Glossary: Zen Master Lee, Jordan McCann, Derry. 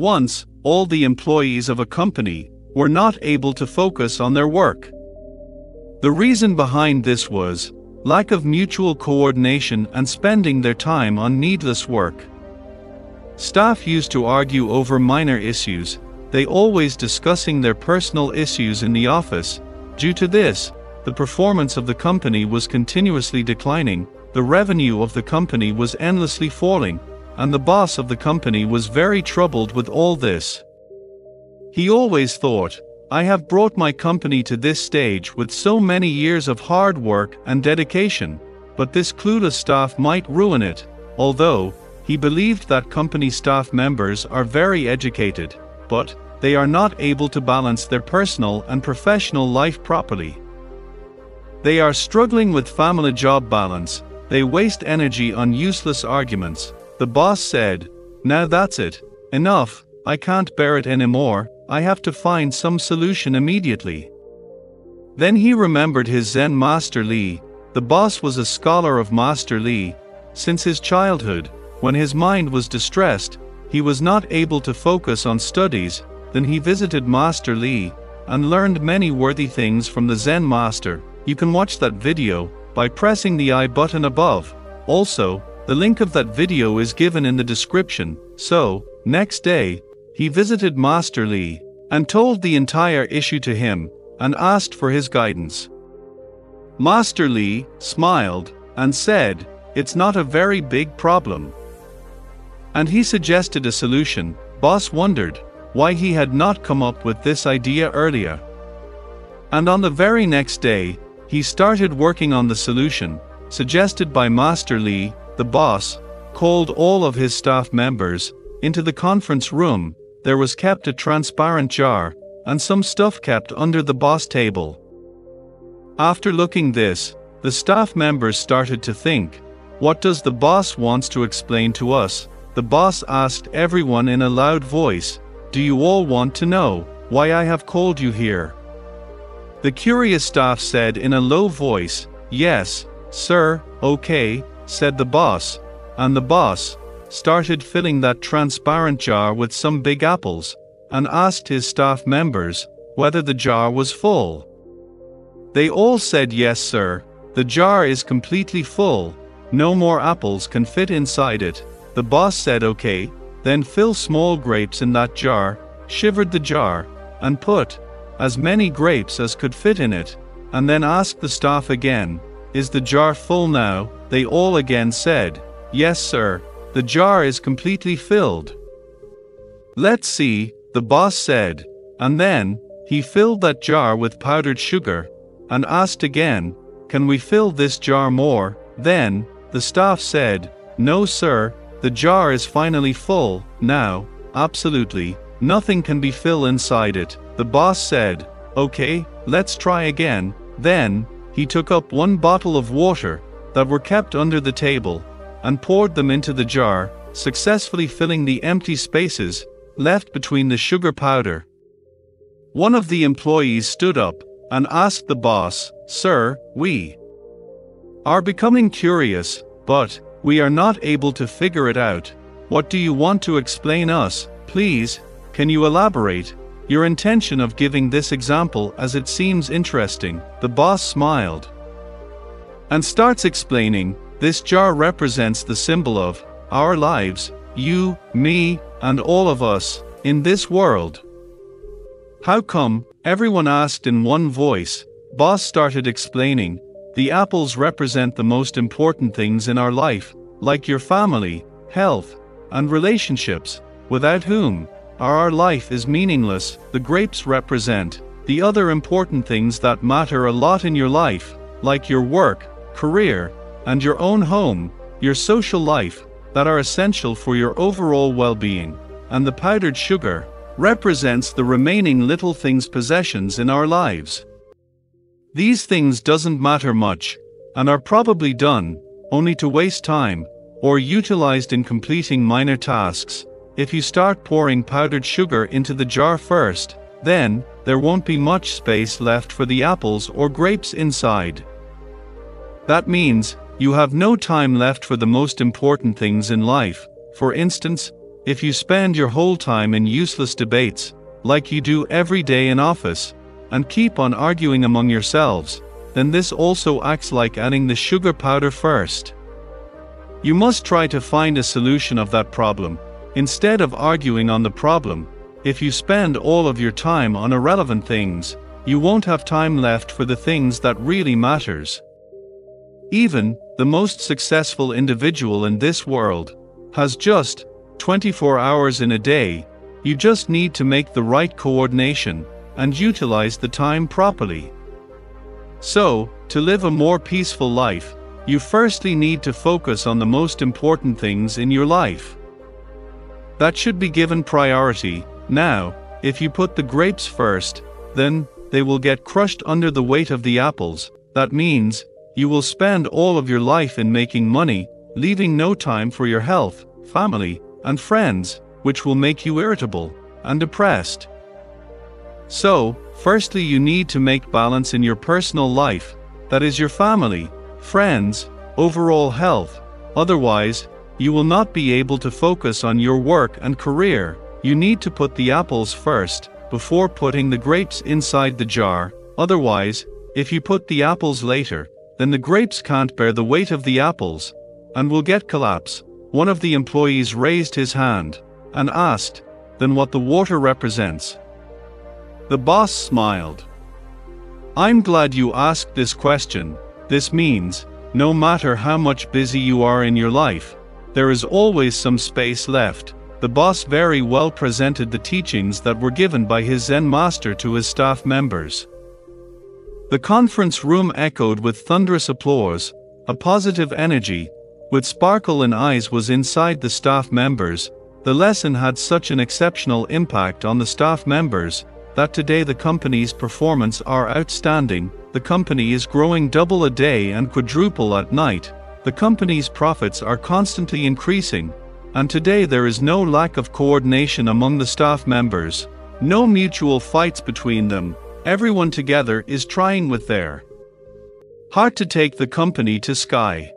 Once, all the employees of a company were not able to focus on their work. The reason behind this was lack of mutual coordination and spending their time on needless work. Staff used to argue over minor issues, they always discussing their personal issues in the office. Due to this, the performance of the company was continuously declining, the revenue of the company was endlessly falling, and the boss of the company was very troubled with all this. He always thought, "I have brought my company to this stage with so many years of hard work and dedication, but this clueless staff might ruin it," although he believed that company staff members are very educated, but they are not able to balance their personal and professional life properly. They are struggling with family-job balance, they waste energy on useless arguments. The boss said, "Now that's it, enough, I can't bear it anymore. I have to find some solution immediately." Then he remembered his Zen Master Lee. The boss was a scholar of Master Lee. Since his childhood, when his mind was distressed, he was not able to focus on studies. Then he visited Master Lee and learned many worthy things from the Zen Master. You can watch that video by pressing the I button above. Also, the link of that video is given in the description. So, next day, he visited Master Lee and told the entire issue to him and asked for his guidance. Master Lee smiled and said, "It's not a very big problem." And he suggested a solution. Boss wondered why he had not come up with this idea earlier. And on the very next day, he started working on the solution suggested by Master Lee. The boss called all of his staff members into the conference room. There was kept a transparent jar, and some stuff kept under the boss table. After looking this, the staff members started to think, "What does the boss wants to explain to us?" The boss asked everyone in a loud voice, "Do you all want to know why I have called you here?" The curious staff said in a low voice, "Yes, sir." "Okay," said the boss, and the boss started filling that transparent jar with some big apples, and asked his staff members whether the jar was full. They all said, "Yes, sir, the jar is completely full, no more apples can fit inside it." The boss said, "Okay, then fill small grapes in that jar," shivered the jar, and put as many grapes as could fit in it, and then asked the staff again, "Is the jar full now?" They all again said, "Yes, sir, the jar is completely filled." "Let's see," the boss said, and then he filled that jar with powdered sugar and asked again, "Can we fill this jar more?" Then the staff said, "No, sir, the jar is finally full now, absolutely nothing can be filled inside it." The boss said, "Okay, let's try again." Then he took up one bottle of water that were kept under the table and poured them into the jar, successfully filling the empty spaces left between the sugar powder. One of the employees stood up and asked the boss, "Sir, we are becoming curious, but we are not able to figure it out. What do you want to explain us? Please, can you elaborate your intention of giving this example as it seems interesting?" The boss smiled and starts explaining, "This jar represents the symbol of our lives, you, me, and all of us in this world." "How come?" everyone asked in one voice. Boss started explaining, "The apples represent the most important things in our life, like your family, health, and relationships, without whom our life is meaningless. The grapes represent the other important things that matter a lot in your life, like your work, career, and your own home, your social life, that are essential for your overall well-being, and the powdered sugar represents the remaining little things, possessions in our lives. These things doesn't matter much, and are probably done only to waste time, or utilized in completing minor tasks. If you start pouring powdered sugar into the jar first, then there won't be much space left for the apples or grapes inside. That means you have no time left for the most important things in life, for instance, If you spend your whole time in useless debates, like you do every day in office, and keep on arguing among yourselves, then this also acts like adding the sugar powder first. You must try to find a solution of that problem, instead of arguing on the problem. If you spend all of your time on irrelevant things, you won't have time left for the things that really matters. Even the most successful individual in this world has just 24 hours in a day. You just need to make the right coordination and utilize the time properly. So, to live a more peaceful life, you firstly need to focus on the most important things in your life. That should be given priority. Now, if you put the grapes first, then they will get crushed under the weight of the apples. That means you will spend all of your life in making money, leaving no time for your health, family, and friends, which will make you irritable and depressed. So, firstly you need to make balance in your personal life, that is your family, friends, overall health. Otherwise, you will not be able to focus on your work and career. You need to put the apples first, before putting the grapes inside the jar. Otherwise, if you put the apples later, then the grapes can't bear the weight of the apples, and will get collapse. One of the employees raised his hand, and asked, "Then what the water represents?" The boss smiled. "I'm glad you asked this question. This means, no matter how much busy you are in your life, there is always some space left." The boss very well presented the teachings that were given by his Zen master to his staff members. The conference room echoed with thunderous applause. A positive energy, with sparkle in eyes, was inside the staff members. The lesson had such an exceptional impact on the staff members, that today the company's performance are outstanding. The company is growing double a day and quadruple at night. The company's profits are constantly increasing. And today there is no lack of coordination among the staff members, no mutual fights between them. Everyone together is trying with their heart to take the company to sky.